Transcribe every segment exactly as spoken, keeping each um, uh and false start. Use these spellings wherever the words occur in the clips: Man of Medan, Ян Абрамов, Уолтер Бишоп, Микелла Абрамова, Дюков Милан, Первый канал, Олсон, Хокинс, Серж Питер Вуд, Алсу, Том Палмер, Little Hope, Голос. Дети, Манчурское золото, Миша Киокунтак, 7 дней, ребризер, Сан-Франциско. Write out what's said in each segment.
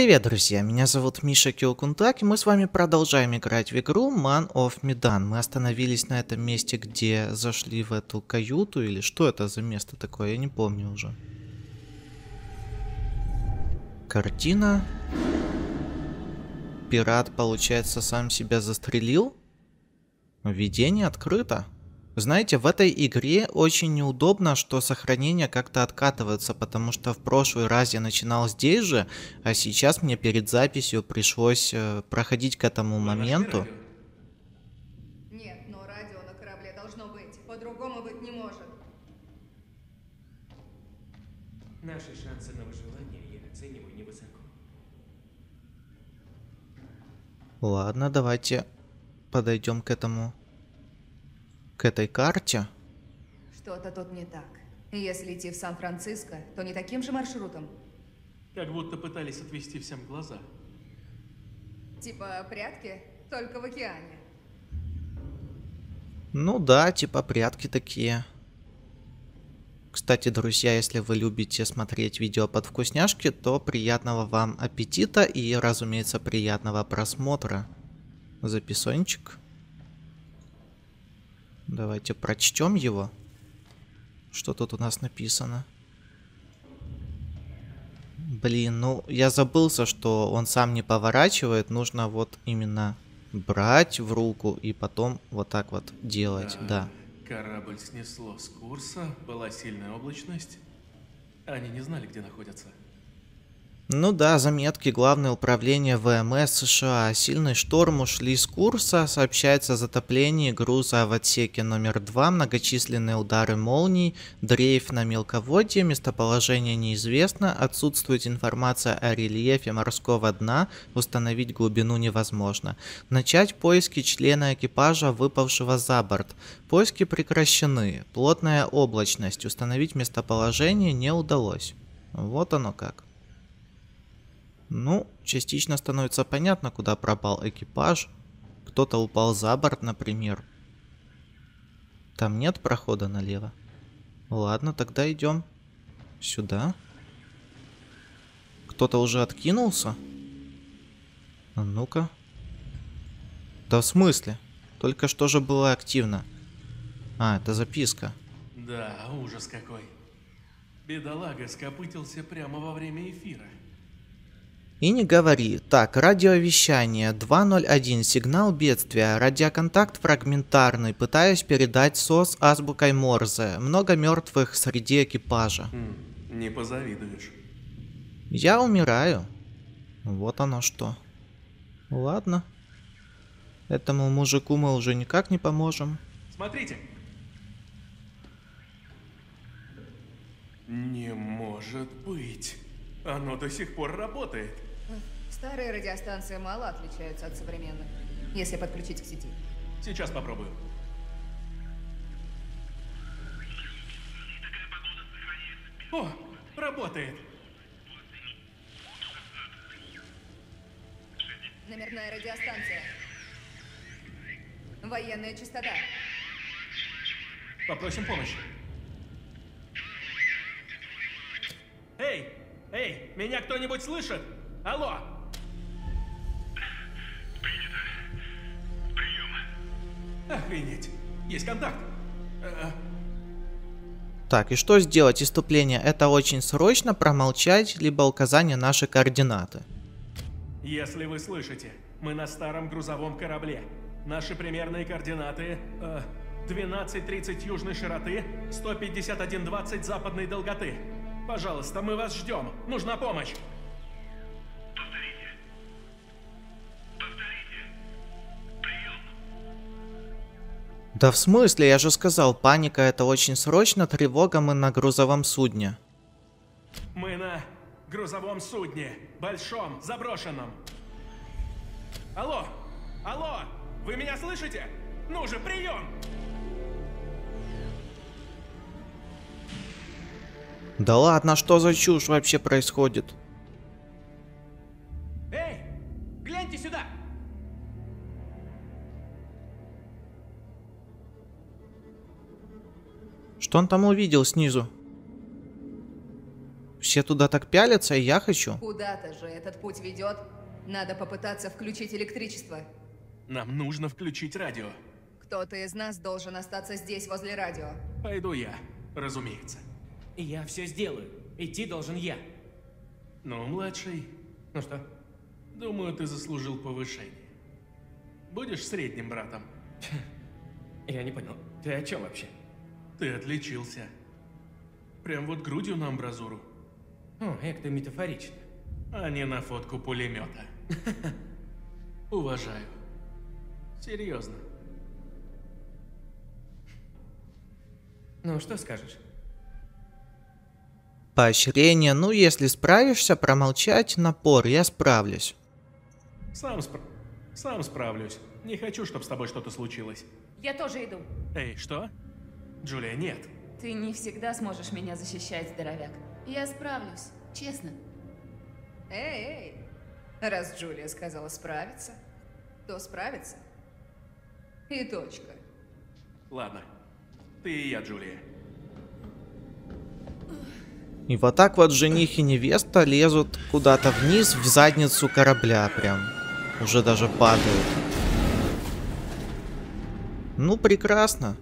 Привет, друзья! Меня зовут Миша Киокунтак, и мы с вами продолжаем играть в игру Man of Medan. Мы остановились на этом месте, где зашли в эту каюту, или что это за место такое, я не помню уже. Картина. Пират, получается, сам себя застрелил. Видение открыто. Знаете, в этой игре очень неудобно, что сохранения как-то откатываются, потому что в прошлый раз я начинал здесь же, а сейчас мне перед записью пришлось проходить к этому моменту. Нет, но радио на корабле должно быть, по-другому быть не может. Наши шансы на выживание я оцениваю невысоко. Ладно, давайте подойдем к этому... к этой карте. Что-то тут не так. Если идти в Сан-Франциско, то не таким же маршрутом. Как будто пытались отвести всем глаза. Типа прятки, только в океане. Ну да, типа прятки такие. Кстати, друзья, если вы любите смотреть видео под вкусняшки, то приятного вам аппетита и, разумеется, приятного просмотра. Записончик. Давайте прочтем его. Что тут у нас написано? Блин, ну я забылся, что он сам не поворачивает. Нужно вот именно брать в руку и потом вот так вот делать, да. да. Корабль снесло с курса, была сильная облачность. Они не знали, где находятся. Ну да, заметки. Главное управление ВМС США. Сильный шторм, ушли с курса. Сообщается о затоплении груза в отсеке номер два. Многочисленные удары молний. Дрейф на мелководье. Местоположение неизвестно. Отсутствует информация о рельефе морского дна. Установить глубину невозможно. Начать поиски члена экипажа, выпавшего за борт. Поиски прекращены. Плотная облачность. Установить местоположение не удалось. Вот оно как. Ну, частично становится понятно, куда пропал экипаж. Кто-то упал за борт, например. Там нет прохода налево. Ладно, тогда идем сюда. Кто-то уже откинулся? А ну-ка. Да в смысле? Только что же было активно. А, это записка. Да, ужас какой. Бедолага скопытился прямо во время эфира. И не говори. Так, радиовещание два ноль один, сигнал бедствия, радиоконтакт фрагментарный, пытаюсь передать СОС азбукой Морзе, много мертвых среди экипажа. Не позавидуешь. Я умираю. Вот оно что. Ладно. Этому мужику мы уже никак не поможем. Смотрите. Не может быть. Оно до сих пор работает. Старые радиостанции мало отличаются от современных, если подключить к сети. Сейчас попробую. О, работает. Номерная радиостанция. Военная частота. Попросим помощи. Эй! Эй, меня кто-нибудь слышит? Алло! Принято. Прием. Охренеть. Есть контакт. А-а. Так, и что сделать? Иступление. Это очень срочно. Промолчать, либо указание наши координаты. Если вы слышите, мы на старом грузовом корабле. Наши примерные координаты... Э, двенадцать тридцать южной широты, сто пятьдесят один двадцать западной долготы. Пожалуйста, мы вас ждем. Нужна помощь. Повторите. Повторите. Прием. Да в смысле? Я же сказал, паника это очень срочно, тревога, мы на грузовом судне. Мы на грузовом судне. Большом, заброшенном. Алло! Алло! Вы меня слышите? Ну же, прием! Да ладно, что за чушь вообще происходит? Эй, гляньте сюда! Что он там увидел снизу? все туда так пялятся, и я хочу. Куда-то же этот путь ведет. Надо попытаться включить электричество. Нам нужно включить радио. Кто-то из нас должен остаться здесь, возле радио. Пойду я, разумеется. Я все сделаю. Идти должен я. Ну, младший. Ну что? Думаю, ты заслужил повышение. Будешь средним братом? Я не понял. Ты о чем вообще? Ты отличился. Прям вот грудью на амбразуру. О, эк ты метафорично. А не на фотку пулемета. Уважаю. Серьезно. Ну, что скажешь? Поощрение. Ну, если справишься, промолчать напор. Я справлюсь. Сам, спра... Сам справлюсь. Не хочу, чтобы с тобой что-то случилось. Я тоже иду. Эй, что? Джулия, нет. Ты не всегда сможешь меня защищать, здоровяк. Я справлюсь, честно. Эй, эй. Раз Джулия сказала справиться, то справится. И точка. Ладно. Ты и я, Джулия. И вот так вот жених и невеста лезут куда-то вниз, в задницу корабля прям. Уже даже падают. Ну, прекрасно.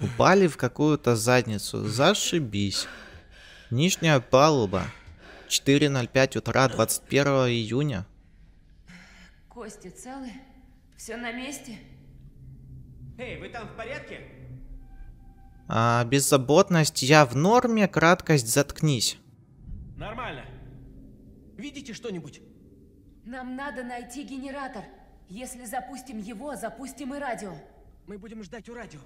Упали в какую-то задницу. Зашибись. Нижняя палуба. четыре ноль пять утра, двадцать первого июня. Кости целы? Все на месте? Эй, вы там в порядке? А, беззаботность. Я в норме. Краткость. Заткнись. Нормально. Видите что-нибудь? Нам надо найти генератор. Если запустим его, запустим и радио. Мы будем ждать у радио.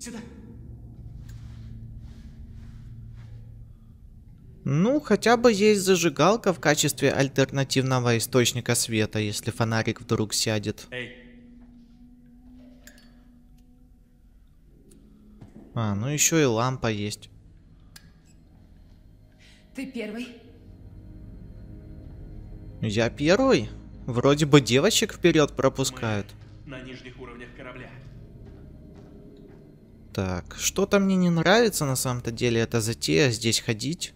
Сюда. Ну, хотя бы есть зажигалка в качестве альтернативного источника света, если фонарик вдруг сядет. Эй. А, ну еще и лампа есть. Ты первый? Я первый? Вроде бы девочек вперед пропускают. Мы на нижних уровнях корабля. Так, что-то мне не нравится на самом-то деле эта затея, здесь ходить.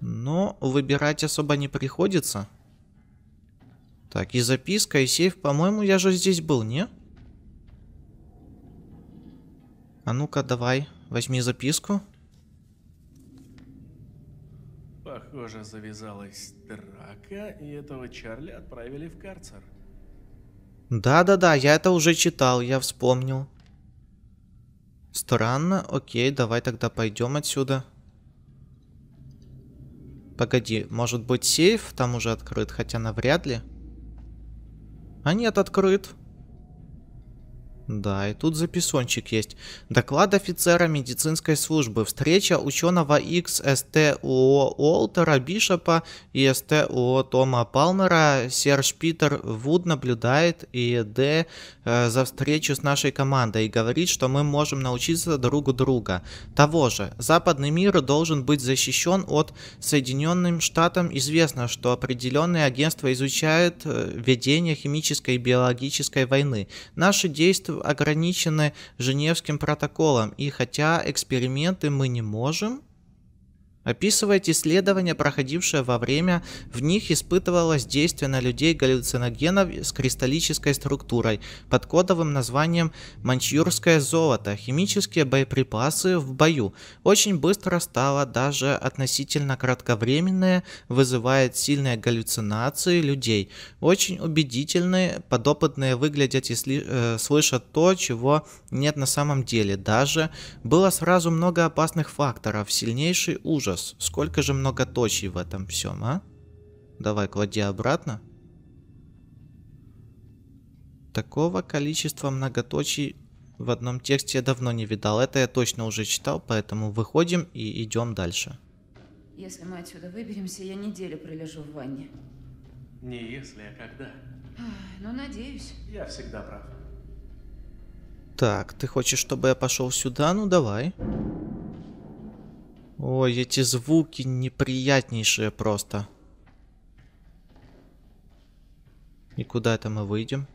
Но выбирать особо не приходится. Так, и записка, и сейф. По-моему, я же здесь был, не? А ну-ка, давай, возьми записку. Похоже, завязалась драка, и этого Чарли отправили в карцер. Да-да-да, я это уже читал, я вспомнил. Странно, окей, давай тогда пойдем отсюда. Погоди, может быть сейф там уже открыт, хотя навряд ли. А нет, открыт. Да, и тут записончик есть. Доклад офицера медицинской службы. Встреча ученого X СТО Уолтера Бишопа и СТО Тома Палмера. Серж Питер Вуд наблюдает и Д э, за встречу с нашей командой и говорит, что мы можем научиться друг друга. Того же. Западный мир должен быть защищен от Соединенным Штатам. Известно, что определенные агентства изучают ведение химической и биологической войны. Наши действия ограничены Женевским протоколом, и хотя эксперименты мы не можем, описывает исследования, проходившие во время, в них испытывалось действие на людей галлюциногенов с кристаллической структурой под кодовым названием «Манчурское золото», химические боеприпасы в бою. Очень быстро стало, даже относительно кратковременное, вызывает сильные галлюцинации людей. Очень убедительные, подопытные выглядят и э, слышат то, чего нет на самом деле. Даже было сразу много опасных факторов, сильнейший ужас. Сколько же многоточий в этом всем, а? Давай, клади обратно. Такого количества многоточий в одном тексте я давно не видал. Это я точно уже читал, поэтому выходим и идем дальше. Если мы отсюда выберемся, я неделю пролежу в ванне. Не если, а когда. Ну, надеюсь. Я всегда прав. Так, ты хочешь, чтобы я пошел сюда? Ну, давай. Ой, эти звуки неприятнейшие просто. И куда это мы выйдем?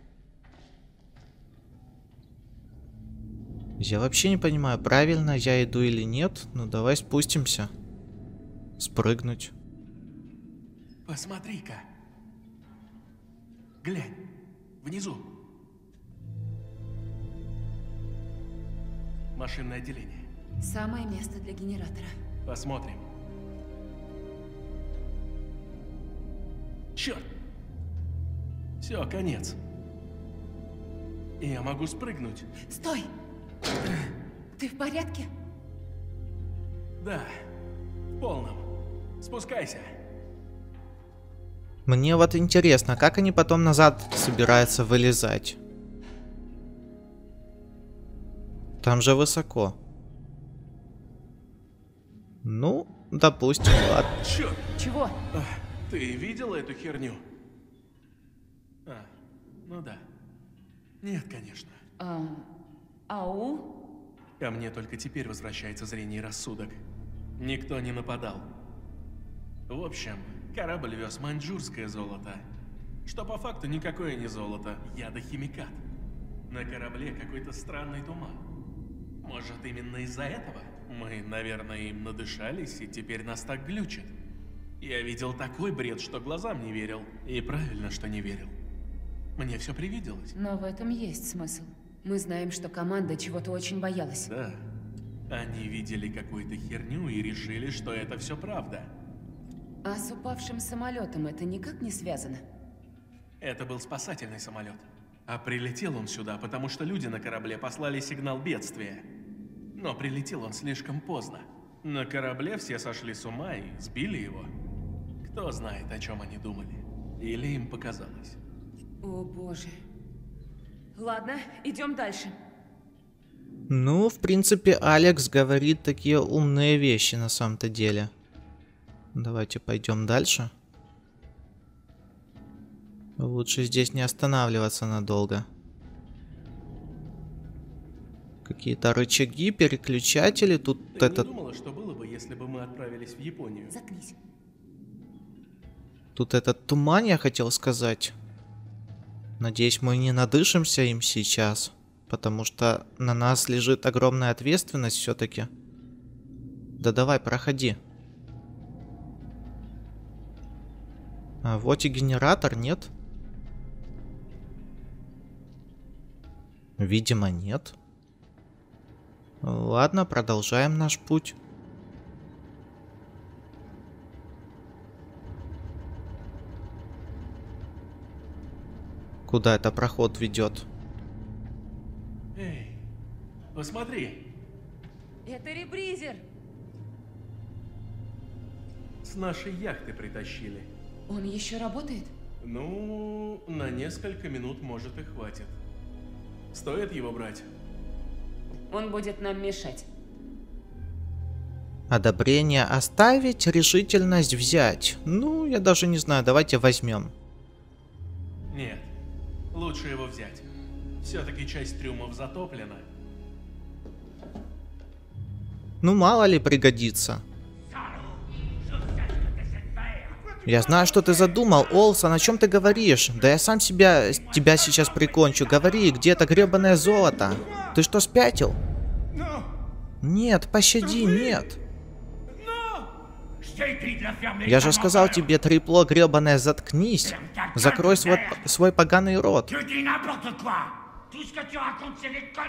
Я вообще не понимаю, правильно я иду или нет. Ну давай спустимся. Спрыгнуть. Посмотри-ка. Глянь, внизу. Машинное отделение. Самое место для генератора. Посмотрим. Черт! Все, конец. Я могу спрыгнуть. Стой! Ты в порядке? Да, в полном. Спускайся. Мне вот интересно, как они потом назад собираются вылезать? Там же высоко. Ну, допустим, ладно. Черт! Чего? А, ты видела эту херню? А, ну да. Нет, конечно. А, ау? Ко мне только теперь возвращается зрение и рассудок. Никто не нападал. В общем, корабль вез манчжурское золото. Что по факту никакое не золото, ядохимикат. На корабле какой-то странный туман. Может, именно из-за этого? Мы, наверное, им надышались, и теперь нас так глючит. Я видел такой бред, что глазам не верил. И правильно, что не верил. Мне все привиделось. Но в этом есть смысл. Мы знаем, что команда чего-то очень боялась. Да. Они видели какую-то херню и решили, что это все правда. А с упавшим самолетом это никак не связано? Это был спасательный самолет. А прилетел он сюда, потому что люди на корабле послали сигнал бедствия. Но прилетел он слишком поздно. На корабле все сошли с ума и сбили его. Кто знает, о чем они думали. Или им показалось. О боже. Ладно, идем дальше. Ну, в принципе, Алекс говорит такие умные вещи на самом-то деле. Давайте пойдем дальше. Лучше здесь не останавливаться надолго. Какие-то рычаги, переключатели. Тут ты это... не думала, что было бы, если бы мы отправились в Японию? Заткнись. Тут этот туман, я хотел сказать. Надеюсь, мы не надышимся им сейчас. Потому что на нас лежит огромная ответственность все-таки. Да давай, проходи. А вот и генератор, нет? Видимо, нет. Ладно, продолжаем наш путь. Куда это проход ведет? Эй, посмотри. Это ребризер. С нашей яхты притащили. Он еще работает? Ну, на несколько минут, может, и хватит. Стоит его брать? Он будет нам мешать. Одобрение оставить, решительность взять. Ну, я даже не знаю, давайте возьмем. Нет, лучше его взять. Все-таки часть трюмов затоплена. Ну, мало ли пригодится. Я знаю, что ты задумал, Олсон, о чем ты говоришь? Да я сам себя, тебя сейчас прикончу. Говори, где это гребаное золото? Ты что, спятил? Нет, пощади, нет. Я же сказал тебе, трепло гребаное, заткнись. Закрой свой, свой поганый рот.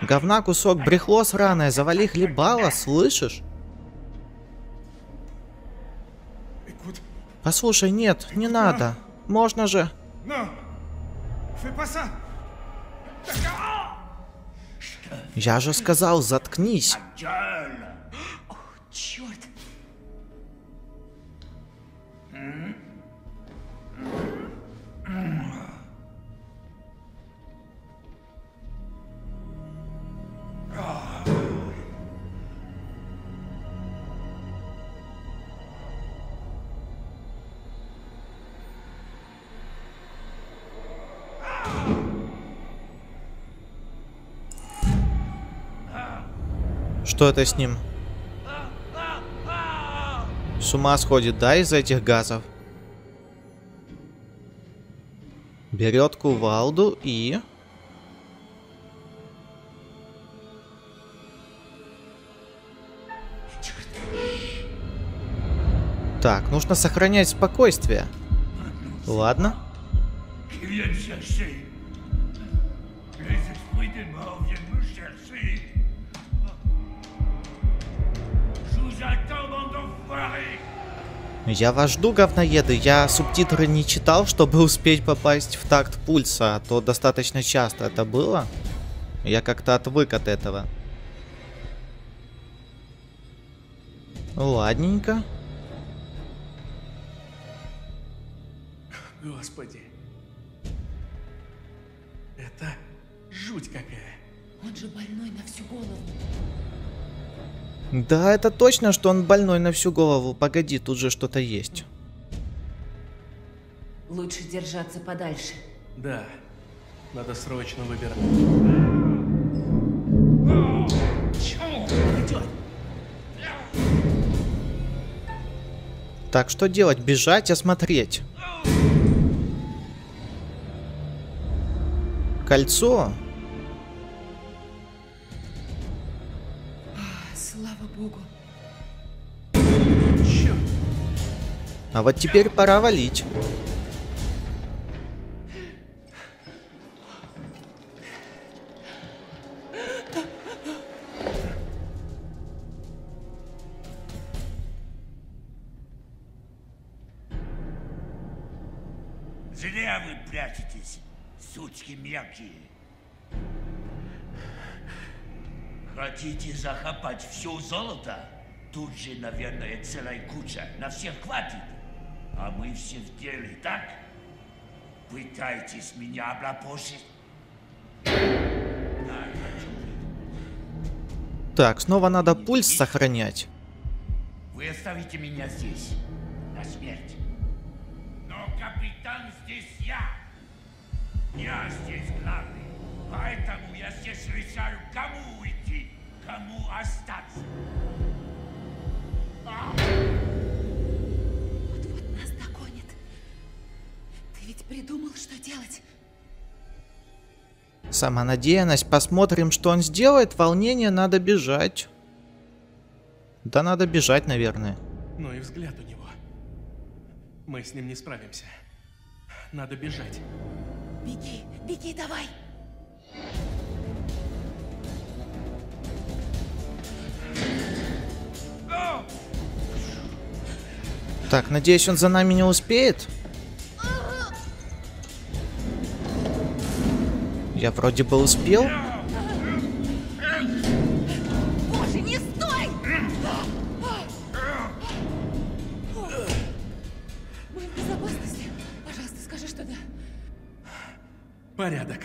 Говна кусок, брехло сраное, завали хлебало, слышишь? Послушай, нет, не надо. Можно же. Я же сказал, заткнись. О, черт. Что это с ним? С ума сходит, да, из-за этих газов? Берет кувалду и... Так, нужно сохранять спокойствие. Ладно. Я вас жду, говноеды. Я субтитры не читал, чтобы успеть попасть в такт пульса, а то достаточно часто это было. Я как-то отвык от этого. Ладненько. Господи. Это жуть какая. Он же больной на всю голову. Да, это точно, что он больной на всю голову. Погоди, тут же что-то есть. Лучше держаться подальше. Да, надо срочно выбирать. Так, что делать? Бежать, осмотреть. Кольцо. Богу. Черт. А вот теперь пора валить. Зря вы прячетесь, сучки мягкие. Хотите захапать все золото? Тут же, наверное, целая куча. На всех хватит. А мы все в деле, так? Пытаетесь меня облапошить? Так, снова надо пульс сохранять. Вы оставите меня здесь. На смерть. Но капитан здесь я. Я здесь главный. Поэтому я здесь решаю, кому уйти, кому остаться. Вот-вот нас догонит. Ты ведь придумал, что делать? Самонадеянность. Посмотрим, что он сделает. Волнение. Надо бежать. Да, надо бежать, наверное. Ну и взгляд у него. Мы с ним не справимся. Надо бежать. Беги, беги, давай. Так, надеюсь, он за нами не успеет. Я вроде бы успел. Боже, не стой! Мы в безопасности. Пожалуйста, скажи, что да. Порядок.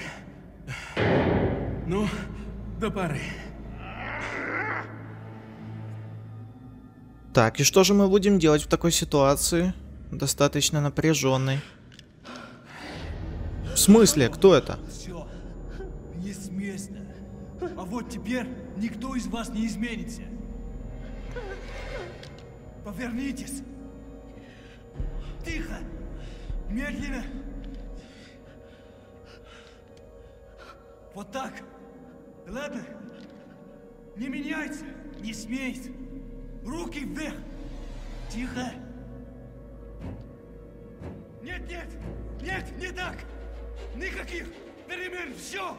Ну, до поры. Так, и что же мы будем делать в такой ситуации? Достаточно напряженной. В смысле, кто это? Все, не смешно. А вот теперь никто из вас не изменится. Повернитесь. Тихо. Медленно. Вот так. Ладно? Не меняйся, не смейся. Руки вверх. Тихо. Нет, нет, нет, не так. Никаких перемен, все.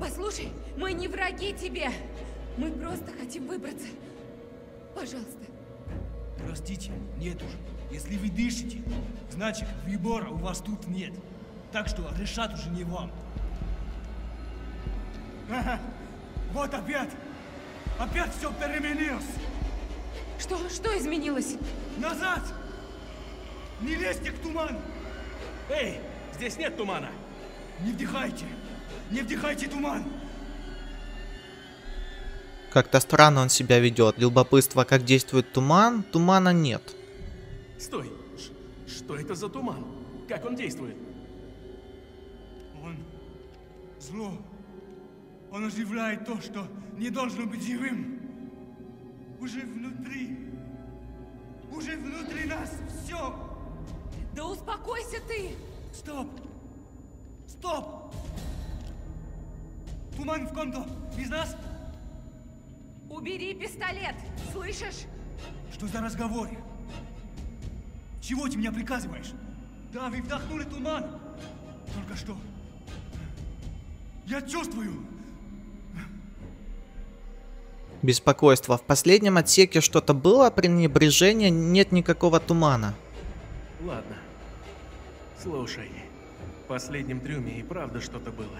Послушай, мы не враги тебе. Мы просто хотим выбраться. Пожалуйста. Простите, нет уже. Если вы дышите, значит, выбора у вас тут нет. Так что решать уже не вам. Ага. Вот опять! Опять все переменилось! Что? Что изменилось? Назад! Не лезьте к туману! Эй, здесь нет тумана! Не вдыхайте! Не вдыхайте туман! Как-то странно он себя ведет. Любопытство, как действует туман, тумана нет. Стой! Что это за туман? Как он действует? Он зло. Он оживляет то, что не должно быть живым. Уже внутри. Уже внутри нас все. Да успокойся ты. Стоп! Стоп! Туман в ком-то из нас? Убери пистолет, слышишь? Что за разговор? Чего ты мне приказываешь? Да, вы вдохнули туман. Только что. Я чувствую. Беспокойство. В последнем отсеке что-то было, пренебрежение, нет никакого тумана. Ладно. Слушай, в последнем трюме и правда что-то было.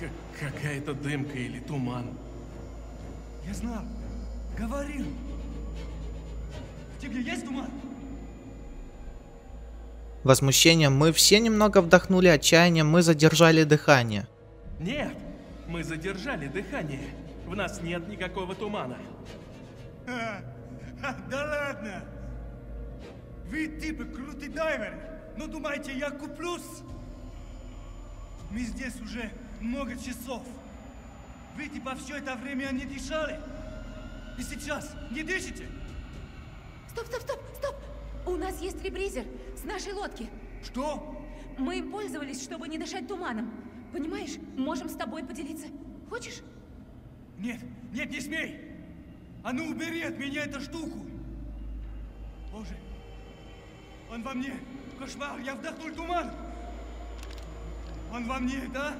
Как какая-то дымка или туман. Я знал. Говорил. В тебе есть туман? Возмущением мы все немного вдохнули, отчаянием мы задержали дыхание. Нет, мы задержали дыхание. В нас нет никакого тумана. А, а, да ладно. Вы типа крутый дайвер, но думаете, я куплюсь? Мы здесь уже много часов. Вы типа все это время не дышали. И сейчас не дышите? Стоп, стоп, стоп, стоп. У нас есть ребризер с нашей лодки. Что? Мы им пользовались, чтобы не дышать туманом. Понимаешь, можем с тобой поделиться. Хочешь? Нет, нет, не смей! А ну убери от меня эту штуку! Боже, он во мне! Кошмар, я вдохнул туман! Он во мне, да?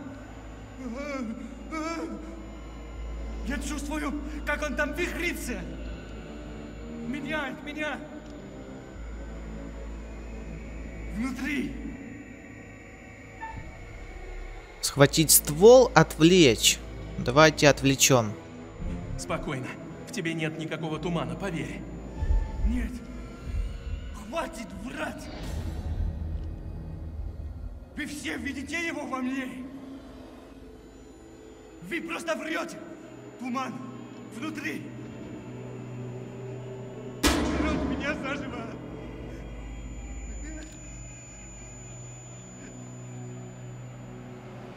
Я чувствую, как он там вихрится! Меняет меня! Внутри! Схватить ствол, отвлечь. Давайте отвлечем. Спокойно. В тебе нет никакого тумана, поверь. Нет. Хватит врать. Вы все видите его во мне. Вы просто врете. Туман внутри. Рот меня заживо.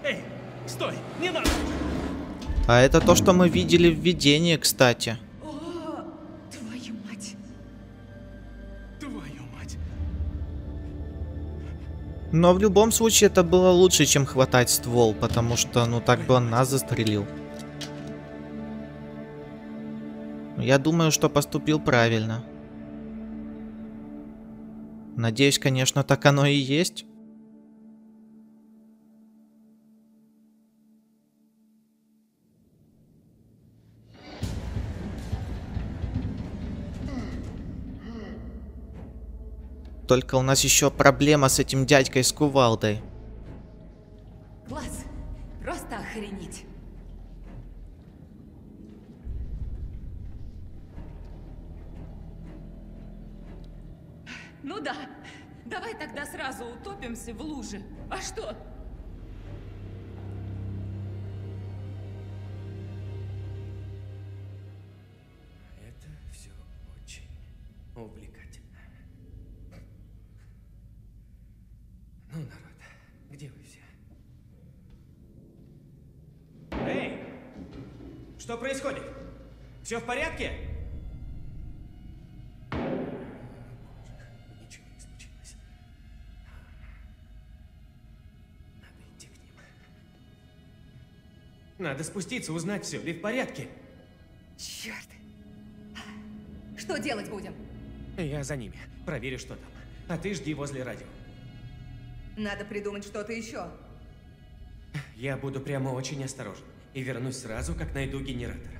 Эй, стой, не надо. А это то, что мы видели в видении, кстати. О, твою мать. Твою мать. Но в любом случае это было лучше, чем хватать ствол, потому что, ну так бы он нас застрелил. Я думаю, что поступил правильно. Надеюсь, конечно, так оно и есть. Только у нас еще проблема с этим дядькой с кувалдой. Класс. Просто охренеть. Ну да. Давай тогда сразу утопимся в луже. А что? Это все очень облик. Ну, народ, где вы все? Эй! Что происходит? Все в порядке? Ничего не случилось. Надо идти к ним. Надо спуститься, узнать, все ли в порядке. Черт! Что делать будем? Я за ними. Проверю, что там. А ты жди возле радио. Надо придумать что-то еще. Я буду прямо очень осторожен и вернусь сразу, как найду генератор.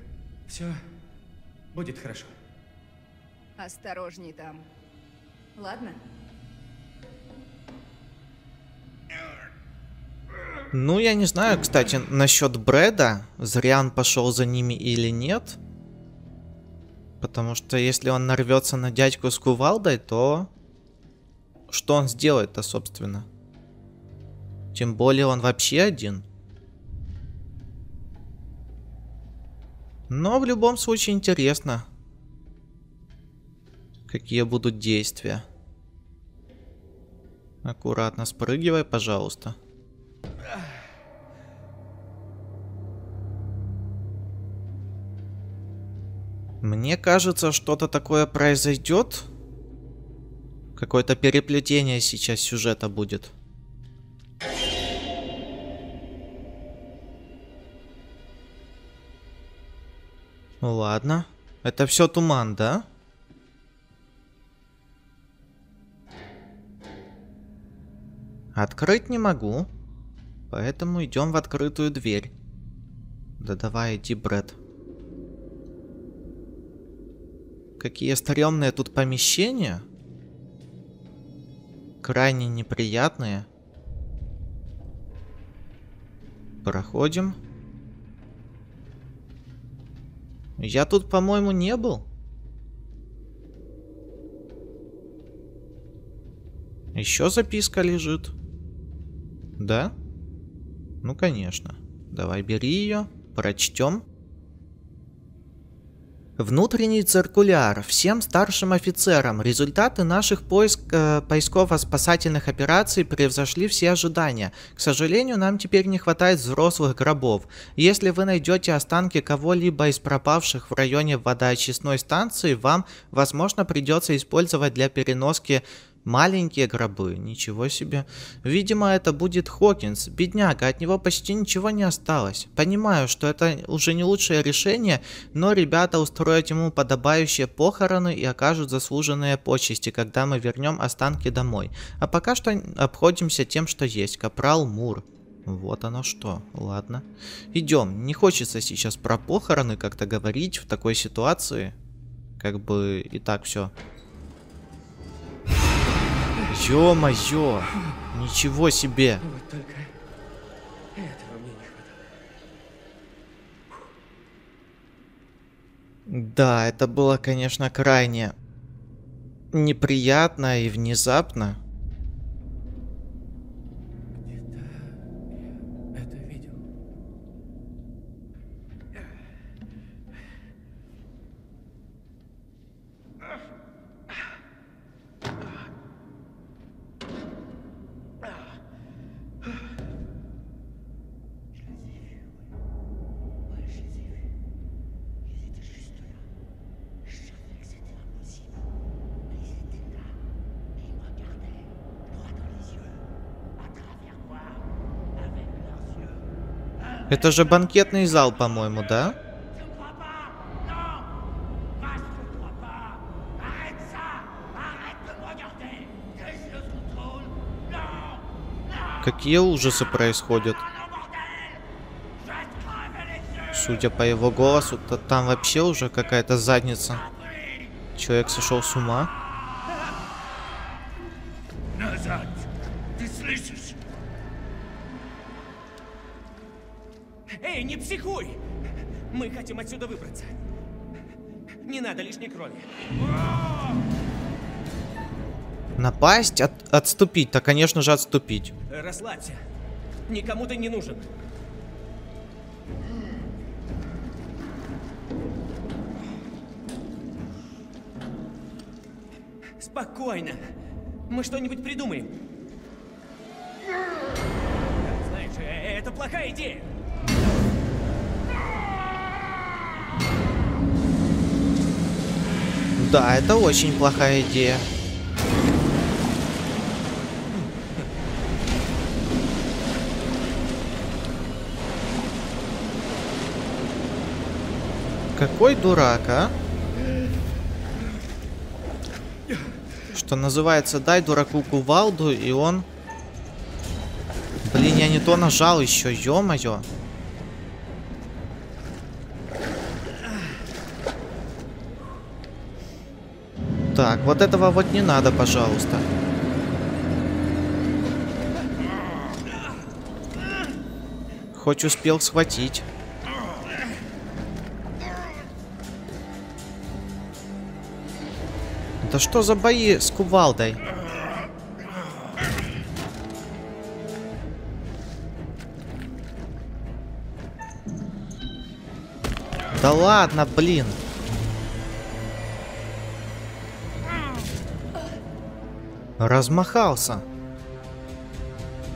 Все будет хорошо. Осторожней там. Ладно? Ну, я не знаю, кстати, насчет Брэда. Зря он пошел за ними или нет. Потому что если он нарвется на дядьку с кувалдой, то... Что он сделает-то, собственно? Тем более он вообще один. Но в любом случае интересно, какие будут действия. Аккуратно спрыгивай, пожалуйста. Мне кажется, что-то такое произойдет. Какое-то переплетение сейчас сюжета будет. Ну ладно. Это все туман, да? Открыть не могу. Поэтому идем в открытую дверь. Да давай, иди, Брэд. Какие стрёмные тут помещения. Крайне неприятные. Проходим. Я тут, по-моему, не был. Еще записка лежит. Да? Ну, конечно. Давай, бери ее, прочтем. Внутренний циркуляр. Всем старшим офицерам. Результаты наших поиск, э, поисково-спасательных операций превзошли все ожидания. К сожалению, нам теперь не хватает взрослых гробов. Если вы найдете останки кого-либо из пропавших в районе водоочистной станции, вам, возможно, придется использовать для переноски маленькие гробы. Ничего себе. Видимо, это будет Хокинс. Бедняга, от него почти ничего не осталось. Понимаю, что это уже не лучшее решение, но ребята устроят ему подобающие похороны и окажут заслуженные почести, когда мы вернем останки домой. А пока что обходимся тем, что есть. Капрал Мур. Вот оно что. Ладно. Идем. Не хочется сейчас про похороны как-то говорить в такой ситуации. Как бы и так все. Ё-моё! Ничего себе! Вот только этого мне не хватало. Да, это было, конечно, крайне неприятно и внезапно. Где-то я это видел. Это же банкетный зал, по-моему, да? Какие ужасы происходят? Судя по его голосу, то там вообще уже какая-то задница. Человек сошел с ума. Назад! Ты слышишь? Эй, не психуй! Мы хотим отсюда выбраться. Не надо лишней крови. Напасть? От, отступить? Да, конечно же, отступить. Расслабься. Никому ты не нужен. Спокойно. Мы что-нибудь придумаем. Знаешь, это плохая идея. Да, это очень плохая идея. Какой дурак, а? Что называется, дай дураку кувалду, и он... Блин, я не то нажал еще, ё-моё. Так, вот этого вот не надо, пожалуйста. Хоть успел схватить. Да что за бои с кувалдой? Да ладно, блин. Размахался.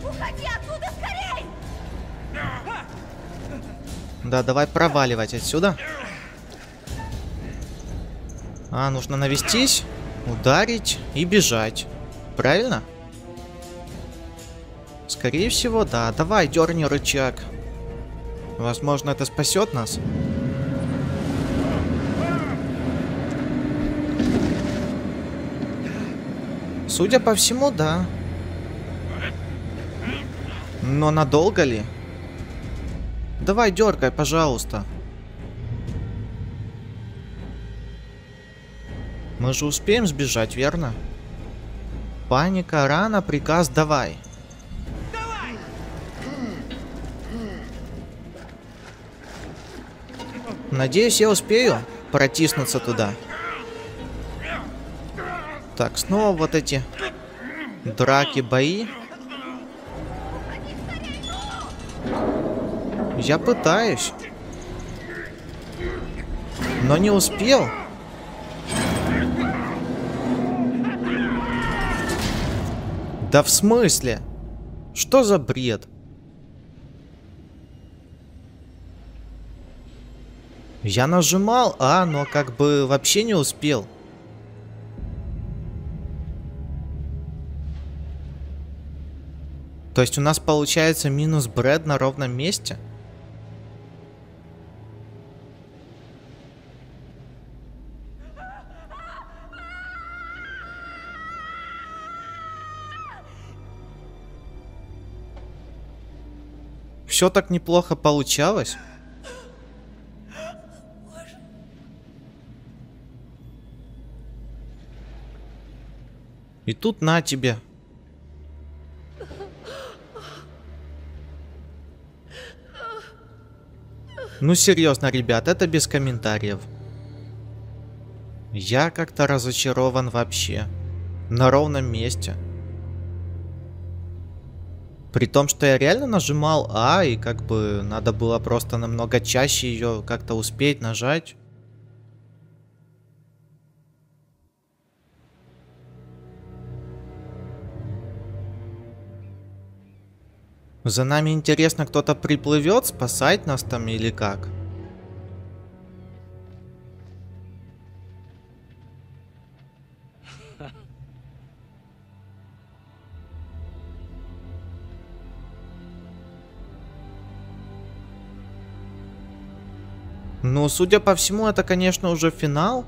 Уходи оттуда скорей! Да, давай проваливать отсюда. А, нужно навестись, ударить и бежать. Правильно? Скорее всего, да. Давай, дерни рычаг. Возможно, это спасет нас. Судя по всему, да. Но надолго ли? Давай, дергай, пожалуйста. Мы же успеем сбежать, верно? Паника, рано, приказ, давай. Давай! Надеюсь, я успею протиснуться туда. Так, снова вот эти драки, бои. Я пытаюсь. Но не успел. Да в смысле? Что за бред? Я нажимал, а, но как бы вообще не успел. То есть у нас получается минус бред на ровном месте? Все так неплохо получалось. И тут на тебе. Ну серьезно, ребят, это без комментариев. Я как-то разочарован вообще. На ровном месте. При том, что я реально нажимал А, и как бы надо было просто намного чаще ее как-то успеть нажать. За нами, интересно, кто-то приплывет спасать нас там или как? Ну, судя по всему, это, конечно, уже финал.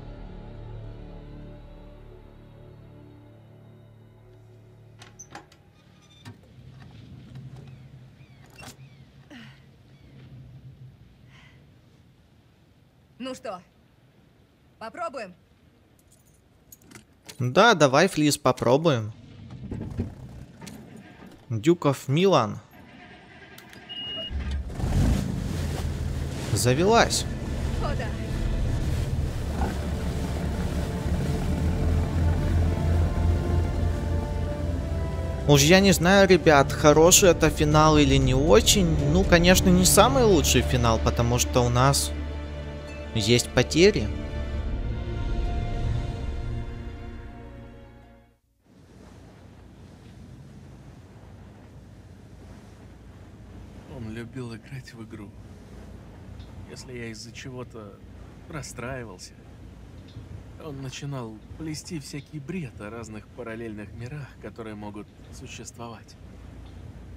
Ну что, попробуем? Да, давай, Флис, попробуем. Дюков Милан. Завелась. Уж я не знаю, ребят, хороший это финал или не очень. Ну, конечно, не самый лучший финал, потому что у нас есть потери. Он любил играть в игру. Если я из-за чего-то расстраивался, он начинал плести всякий бред о разных параллельных мирах, которые могут существовать.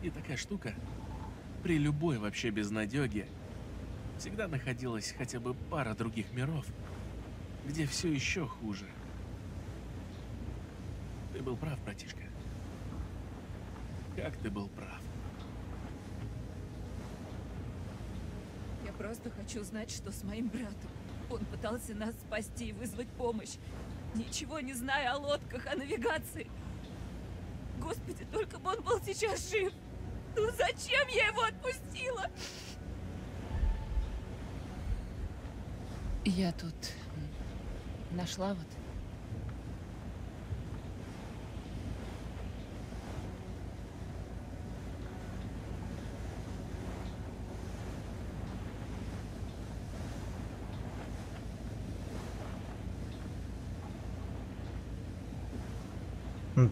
И такая штука, при любой вообще безнадёге, всегда находилась хотя бы пара других миров, где все еще хуже. Ты был прав, братишка. Как ты был прав? Просто хочу знать, что с моим братом. Он пытался нас спасти и вызвать помощь, ничего не зная о лодках, о навигации. Господи, только бы он был сейчас жив. Ну зачем я его отпустила? Я тут нашла вот.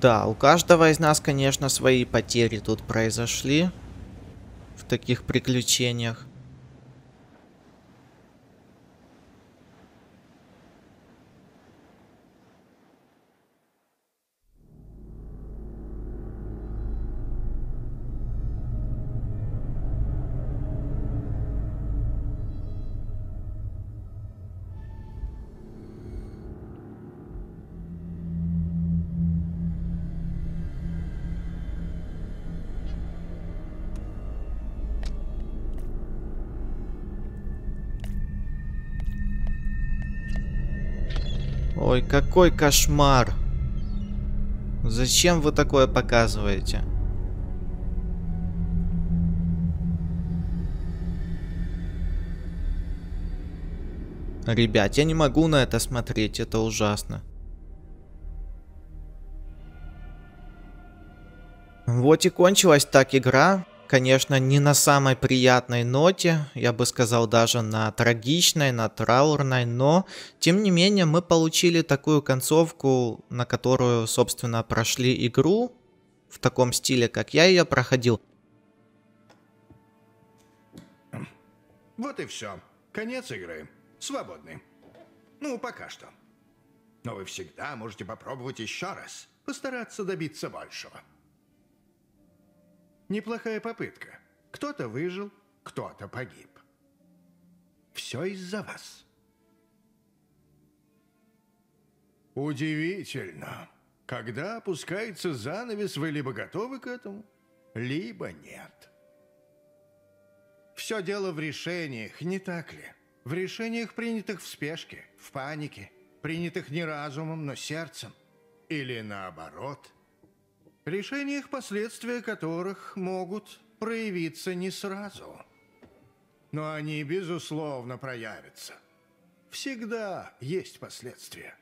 Да, у каждого из нас, конечно, свои потери тут произошли в таких приключениях. Ой, какой кошмар. Зачем вы такое показываете? Ребят, я не могу на это смотреть, это ужасно. Вот и кончилась так игра. Конечно, не на самой приятной ноте, я бы сказал, даже на трагичной, на траурной, но, тем не менее, мы получили такую концовку, на которую, собственно, прошли игру, в таком стиле, как я ее проходил. Вот и все. Конец игры. Свободны. Ну, пока что. Но вы всегда можете попробовать еще раз, постараться добиться большего. Неплохая попытка. Кто-то выжил, кто-то погиб. Все из-за вас. Удивительно. Когда опускается занавес, вы либо готовы к этому, либо нет. Все дело в решениях, не так ли? В решениях, принятых в спешке, в панике, принятых не разумом, но сердцем. Или наоборот. Решениях, последствия которых могут проявиться не сразу. Но они, безусловно, проявятся. Всегда есть последствия.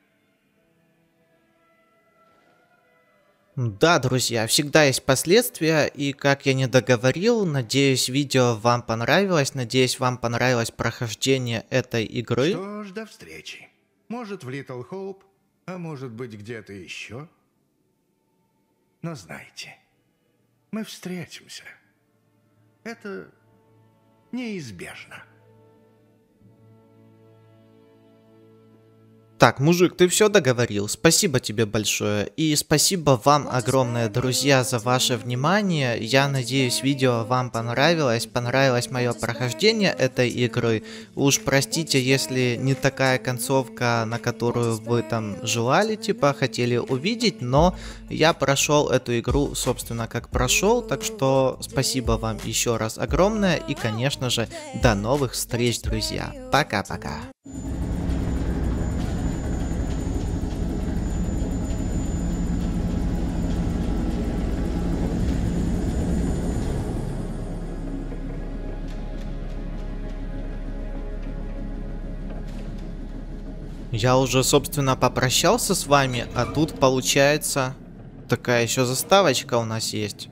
Да, друзья, всегда есть последствия. И как я не договорил, надеюсь, видео вам понравилось. Надеюсь, вам понравилось прохождение этой игры. Что ж, до встречи. Может, в Little Hope, а может быть, где-то еще. Но знайте, мы встретимся. Это неизбежно. Так, мужик, ты все договорил. Спасибо тебе большое. И спасибо вам огромное, друзья, за ваше внимание. Я надеюсь, видео вам понравилось. Понравилось мое прохождение этой игры. Уж простите, если не такая концовка, на которую вы там желали, типа, хотели увидеть. Но я прошел эту игру, собственно, как прошел. Так что спасибо вам еще раз огромное. И, конечно же, до новых встреч, друзья. Пока-пока. Я уже, собственно, попрощался с вами, а тут, получается, такая еще заставочка у нас есть.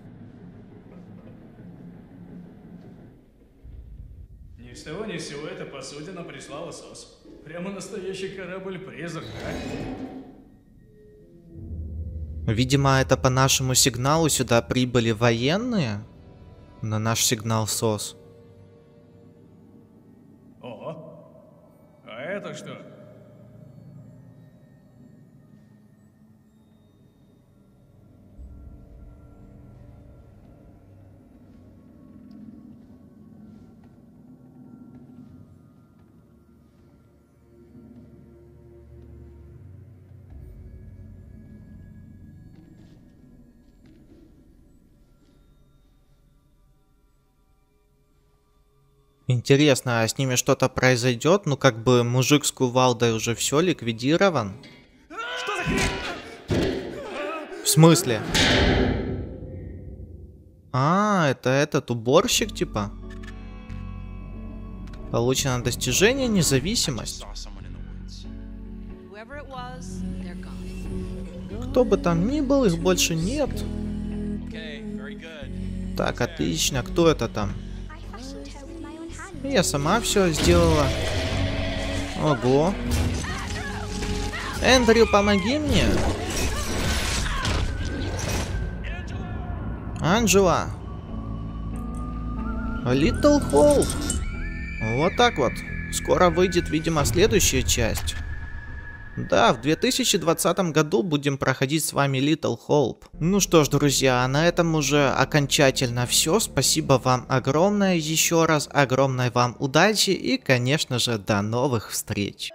Ни с того ни с сего эта посудина прислала сос. Прямо настоящий корабль-призрак, а? Видимо, это по нашему сигналу сюда прибыли военные. На наш сигнал сос. О, а это что? Интересно, а с ними что-то произойдет? Ну, как бы мужик с кувалдой уже все ликвидирован. Что за хрень? В смысле? А, это этот уборщик, типа? Получено достижение независимость. Кто бы там ни был, их больше нет. Так, отлично. Кто это там? Я сама все сделала. Ого. Эндрю, помоги мне. Анджела. Little Hope. Вот так вот. Скоро выйдет, видимо, следующая часть. Да, в две тысячи двадцатом году будем проходить с вами Little Hope. Ну что ж, друзья, на этом уже окончательно все. Спасибо вам огромное еще раз, огромной вам удачи и, конечно же, до новых встреч.